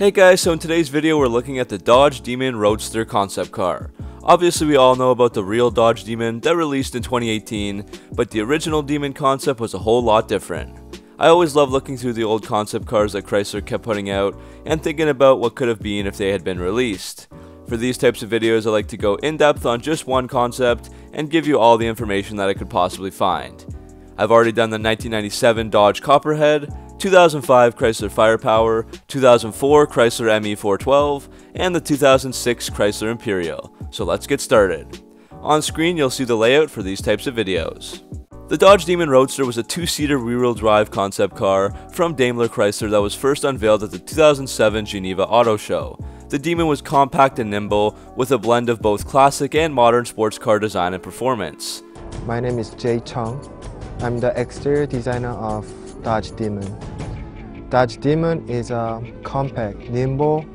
Hey guys, so in today's video we're looking at the Dodge Demon Roadster concept car. Obviously we all know about the real Dodge Demon that released in 2018, but the original Demon concept was a whole lot different. I always love looking through the old concept cars that Chrysler kept putting out and thinking about what could have been if they had been released. For these types of videos I like to go in depth on just one concept and give you all the information that I could possibly find. I've already done the 1997 Dodge Copperhead, 2005 Chrysler Firepower, 2004 Chrysler ME412, and the 2006 Chrysler Imperial, so let's get started. On screen you'll see the layout for these types of videos. The Dodge Demon Roadster was a two-seater rear-wheel drive concept car from Daimler Chrysler that was first unveiled at the 2007 Geneva Auto Show. The Demon was compact and nimble, with a blend of both classic and modern sports car design and performance. My name is Jae Chung. I'm the exterior designer of Dodge Demon. Dodge Demon is a compact, nimble,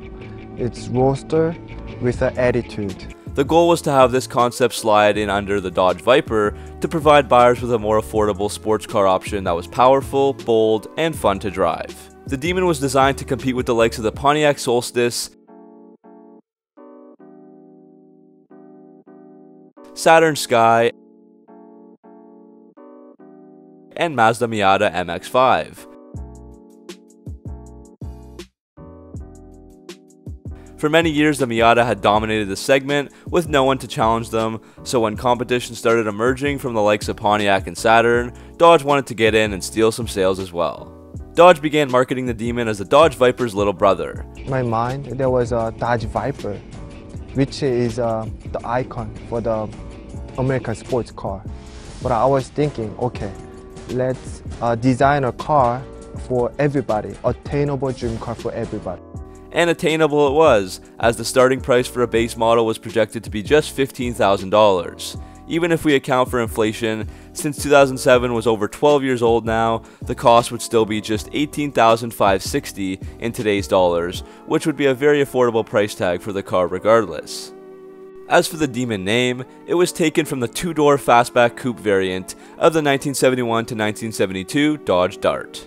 it's roadster with an attitude. The goal was to have this concept slide in under the Dodge Viper to provide buyers with a more affordable sports car option that was powerful, bold, and fun to drive. The Demon was designed to compete with the likes of the Pontiac Solstice, Saturn Sky, and Mazda Miata MX-5. For many years, the Miata had dominated the segment with no one to challenge them, so when competition started emerging from the likes of Pontiac and Saturn, Dodge wanted to get in and steal some sales as well. Dodge began marketing the Demon as the Dodge Viper's little brother. In my mind, there was a Dodge Viper, which is the icon for the American sports car. But I was thinking, okay, let's design a car for everybody, attainable dream car for everybody. And attainable it was, as the starting price for a base model was projected to be just $15,000. Even if we account for inflation, since 2007 was over 12 years old now, the cost would still be just $18,560 in today's dollars, which would be a very affordable price tag for the car regardless. As for the Demon name, it was taken from the two-door fastback coupe variant of the 1971 to 1972 Dodge Dart.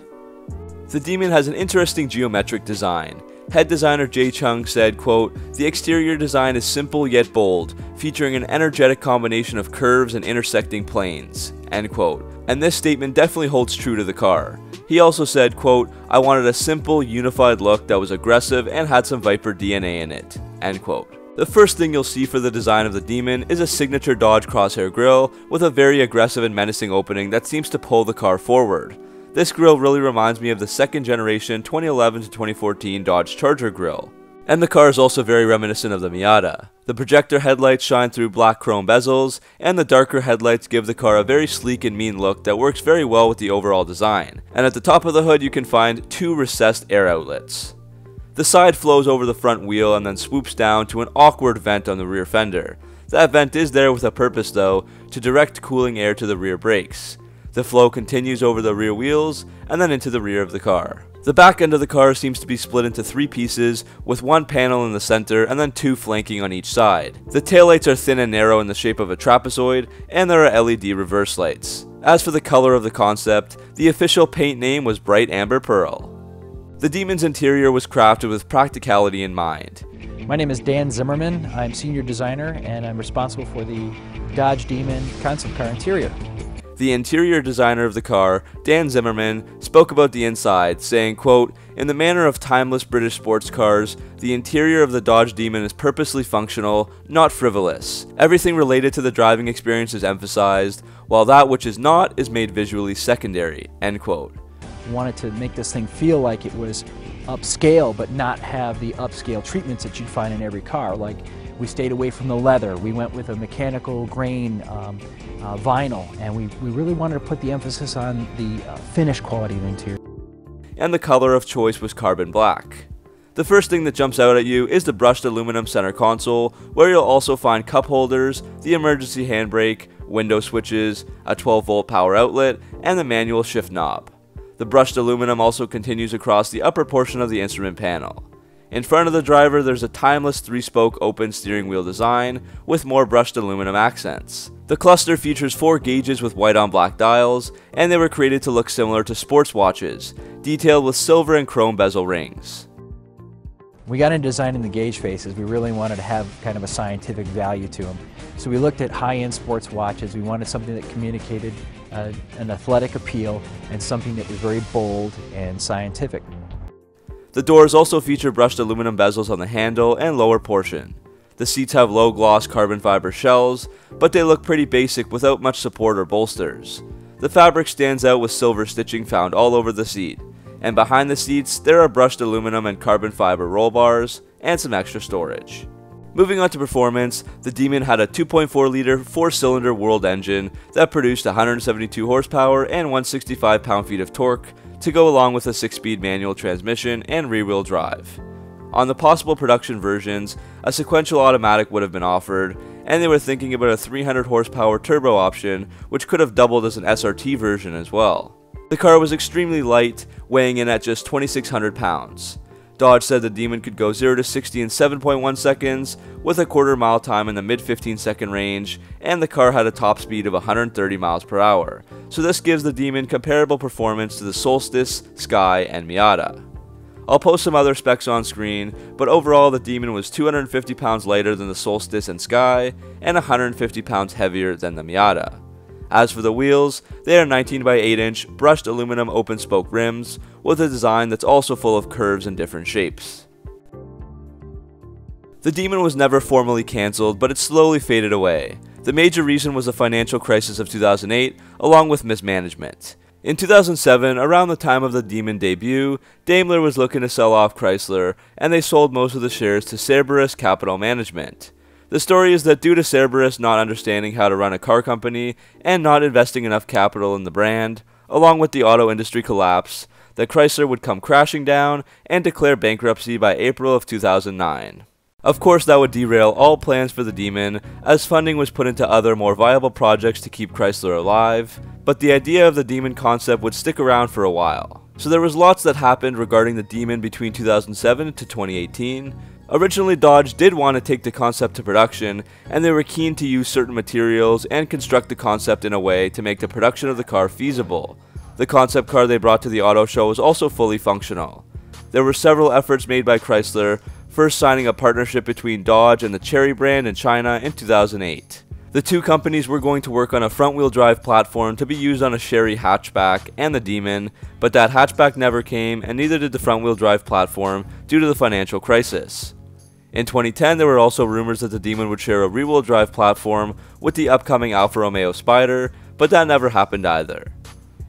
The Demon has an interesting geometric design. Head designer Jae Chung said, quote, "The exterior design is simple yet bold, featuring an energetic combination of curves and intersecting planes," end quote. And this statement definitely holds true to the car. He also said, quote, "I wanted a simple, unified look that was aggressive and had some Viper DNA in it," end quote. The first thing you'll see for the design of the Demon is a signature Dodge crosshair grille with a very aggressive and menacing opening that seems to pull the car forward. This grille really reminds me of the second generation 2011 to 2014 Dodge Charger grille. And the car is also very reminiscent of the Miata. The projector headlights shine through black chrome bezels, and the darker headlights give the car a very sleek and mean look that works very well with the overall design. And at the top of the hood you can find two recessed air outlets. The side flows over the front wheel and then swoops down to an awkward vent on the rear fender. That vent is there with a purpose though, to direct cooling air to the rear brakes. The flow continues over the rear wheels and then into the rear of the car. The back end of the car seems to be split into three pieces, with one panel in the center and then two flanking on each side. The taillights are thin and narrow in the shape of a trapezoid, and there are LED reverse lights. As for the color of the concept, the official paint name was Bright Amber Pearl. The Demon's interior was crafted with practicality in mind. My name is Dan Zimmerman, I'm senior designer, and I'm responsible for the Dodge Demon concept car interior. The interior designer of the car, Dan Zimmerman, spoke about the inside, saying, quote, "In the manner of timeless British sports cars, the interior of the Dodge Demon is purposely functional, not frivolous. Everything related to the driving experience is emphasized, while that which is not is made visually secondary," end quote. Wanted to make this thing feel like it was upscale, but not have the upscale treatments that you'd find in every car. Like, we stayed away from the leather, we went with a mechanical grain vinyl, and we really wanted to put the emphasis on the finish quality of the interior. And the color of choice was carbon black. The first thing that jumps out at you is the brushed aluminum center console, where you'll also find cup holders, the emergency handbrake, window switches, a 12-volt power outlet, and the manual shift knob. The brushed aluminum also continues across the upper portion of the instrument panel. In front of the driver, there's a timeless 3-spoke open steering wheel design with more brushed aluminum accents. The cluster features 4 gauges with white on black dials, and they were created to look similar to sports watches, detailed with silver and chrome bezel rings. We got into designing the gauge faces. We really wanted to have kind of a scientific value to them. So we looked at high-end sports watches. We wanted something that communicated an athletic appeal and something that was very bold and scientific. The doors also feature brushed aluminum bezels on the handle and lower portion. The seats have low gloss carbon fiber shells, but they look pretty basic without much support or bolsters. The fabric stands out with silver stitching found all over the seat, and behind the seats there are brushed aluminum and carbon fiber roll bars and some extra storage. Moving on to performance, the Demon had a 2.4-liter 4-cylinder World engine that produced 172 horsepower and 165 pound-feet of torque, to go along with a 6-speed manual transmission and rear-wheel drive. On the possible production versions, a sequential automatic would have been offered, and they were thinking about a 300-horsepower turbo option, which could have doubled as an SRT version as well. The car was extremely light, weighing in at just 2,600 pounds. Dodge said the Demon could go 0 to 60 in 7.1 seconds, with a quarter-mile time in the mid-15-second range, and the car had a top speed of 130 miles per hour, so this gives the Demon comparable performance to the Solstice, Sky, and Miata. I'll post some other specs on screen, but overall the Demon was 250 pounds lighter than the Solstice and Sky, and 150 pounds heavier than the Miata. As for the wheels, they are 19x8-inch brushed aluminum open-spoke rims, with a design that's also full of curves and different shapes. The Demon was never formally cancelled, but it slowly faded away. The major reason was the financial crisis of 2008, along with mismanagement. In 2007, around the time of the Demon debut, Daimler was looking to sell off Chrysler, and they sold most of the shares to Cerberus Capital Management. The story is that due to Cerberus not understanding how to run a car company and not investing enough capital in the brand, along with the auto industry collapse, that Chrysler would come crashing down and declare bankruptcy by April of 2009. Of course, that would derail all plans for the Demon, as funding was put into other more viable projects to keep Chrysler alive, but the idea of the Demon concept would stick around for a while. So there was lots that happened regarding the Demon between 2007 to 2018. Originally, Dodge did want to take the concept to production, and they were keen to use certain materials and construct the concept in a way to make the production of the car feasible. The concept car they brought to the auto show was also fully functional. There were several efforts made by Chrysler, first signing a partnership between Dodge and the Chery brand in China in 2008. The two companies were going to work on a front-wheel drive platform to be used on a Chery hatchback and the Demon, but that hatchback never came, and neither did the front-wheel drive platform due to the financial crisis. In 2010, there were also rumors that the Demon would share a rear-wheel drive platform with the upcoming Alfa Romeo Spider, but that never happened either.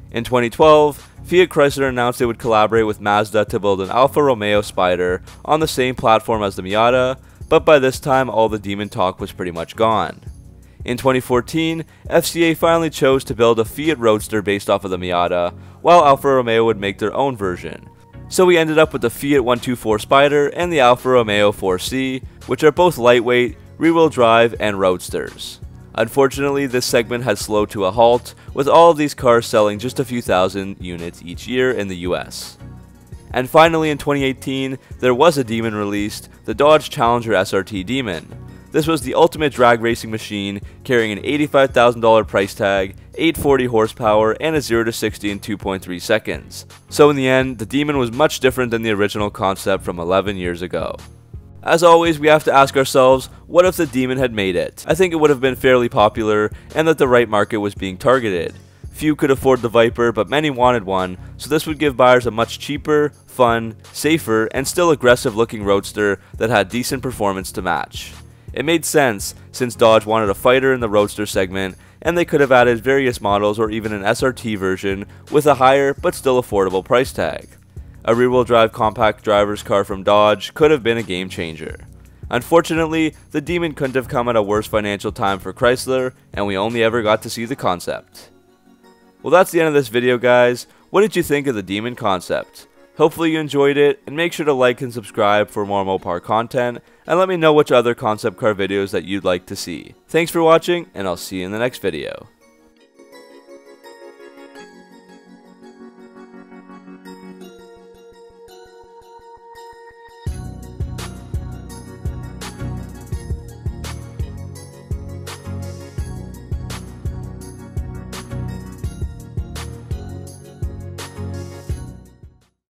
In 2012, Fiat Chrysler announced they would collaborate with Mazda to build an Alfa Romeo Spider on the same platform as the Miata, but by this time all the Demon talk was pretty much gone. In 2014, FCA finally chose to build a Fiat Roadster based off of the Miata, while Alfa Romeo would make their own version. So we ended up with the Fiat 124 Spider and the Alfa Romeo 4C, which are both lightweight, rear-wheel drive, and roadsters. Unfortunately, this segment has slowed to a halt, with all of these cars selling just a few thousand units each year in the US. And finally, in 2018, there was a Demon released, the Dodge Challenger SRT Demon. This was the ultimate drag racing machine, carrying an $85,000 price tag, 840 horsepower, and a 0 to 60 in 2.3 seconds. So in the end, the Demon was much different than the original concept from 11 years ago. As always, we have to ask ourselves, what if the Demon had made it? I think it would have been fairly popular, and that the right market was being targeted. Few could afford the Viper, but many wanted one, so this would give buyers a much cheaper, fun, safer, and still aggressive looking roadster that had decent performance to match. It made sense, since Dodge wanted a fighter in the roadster segment, and they could have added various models or even an SRT version with a higher but still affordable price tag. A rear-wheel drive compact driver's car from Dodge could have been a game changer. Unfortunately, the Demon couldn't have come at a worse financial time for Chrysler, and we only ever got to see the concept. Well, that's the end of this video, guys. What did you think of the Demon concept? Hopefully you enjoyed it, and make sure to like and subscribe for more Mopar content, and let me know which other concept car videos that you'd like to see. Thanks for watching, and I'll see you in the next video.